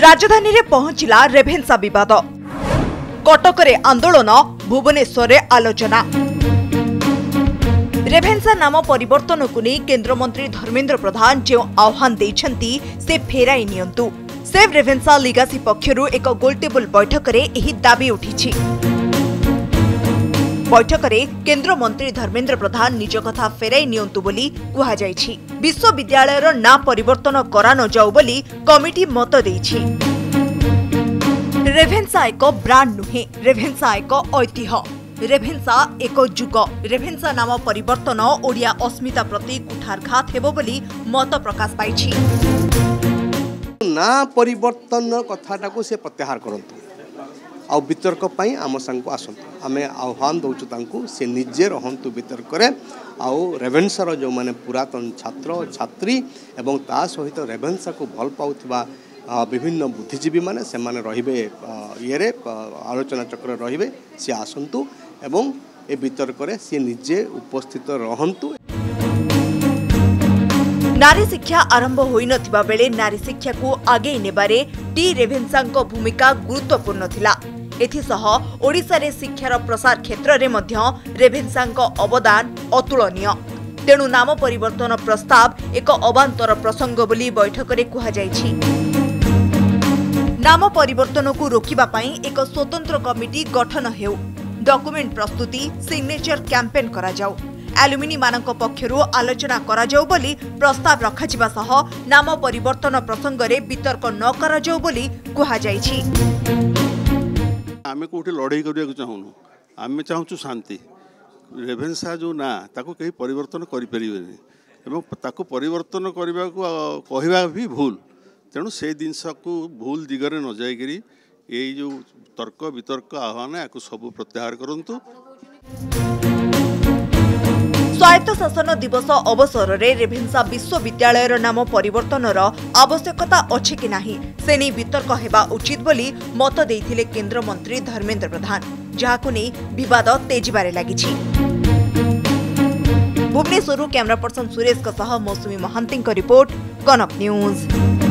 राजधानी रे पहुंचला रेभेन्सा विवाद, कटकरे आंदोलन, भुवनेश्वर आलोचना। रेभेन्सा नाम परिवर्तन को नहीं केंद्रमंत्री धर्मेंद्र प्रधान जो आह्वान देछंती से फेराई नियंतु। सेव रेभेन्सा लीगासी पक्षरु एक गोलटेबल बैठक रे एही दाबी उठिछि। बैठक रे केंद्रमंत्री धर्मेंद्र प्रधान निज कथा फेराई नियंतु बोली कहा जायछि। विश्वविद्यालयर ना परिवर्तन करा न जाऊ बोली कमिटी मत देछि। रेभेन्सा एक ब्रांड नुहे, रेभेन्सा एक ऐतिह्य, रेभेन्सा एक जुग। रेभेन्सा नाम परिवर्तन ओडिया अस्मिता प्रति कुठारघात हेबो बोली मत प्रकाश पाइछि। ना परिवर्तन कथाटा को से प्रत्याहार करंतु आ वितर्क पई आम संग आसंतु। आमे आह्वान दउचु तांकु से निजे रहंतु वितर्क रे। आ रेभेन्सार जो माने पुरातन छात्र छात्री एवं ता सहित रेभेन्सा को भल पाउथिबा विभिन्न बुद्धिजीवी माने से माने रहिबे ये रे आलोचना चक्र रहिबे से आसंतु एवं ए वितर्क रे से निजे उपस्थित रहंतु। नारी शिक्षा आरंभ होई नथिबा बेले नारी शिक्षा को आगे नेबारे टी रेभेन्सा को भूमिका गुरुत्वपूर्ण थिला। एथिसह ओडिसा रे शिक्षार प्रसार क्षेत्र रे मध्य रेभेन्सा को अवदान अतुलनीय। तेणु नाम परिवर्तन प्रस्ताव एक अबांतर प्रसंग बोली बैठक रे कहा जायछि। नाम परिवर्तन को रोकिबा पाई एक स्वतंत्र कमिटी गठन हेउ, डॉक्यूमेंट प्रस्तुति सिग्नेचर कैंपेन करा जाऊ, एलुमिनी मानक पक्षरु आलोचना करा जाऊ बोली प्रस्ताव रखा जिबा सह नाम परिवर्तन प्रसंग रे वितर्क न करा जाऊ बोली कहा जायछि। आमे कोठी लड़ाई करिया को चाहनु, आमे चाहछु शांति। रेभेन्सा जो ना ताको केही परिवर्तन करि परिबेनी एवं ताको परिवर्तन करबा को कहबा भी भूल। तेणु से जिनस को भूल दिगरे न जायकरी यही जो तर्क वितर्क आह्वान या सब प्रत्याहार करंतु। स्वायत्त शासन दिवस अवसर में रेभेन्सा विश्वविद्यालय नाम परिवर्तन आवश्यकता अछि कि नाही से नहीं वितर्क हेबा उचित बोली मत देथिले केंद्र मंत्री धर्मेंद्र प्रधान, जहाको नहीं विवाद तेजिबारे लागिछि। भुवनेश्वर कैमरा पर्सन सुरेश का सह मौसुमी महांती रिपोर्ट, कनक न्यूज।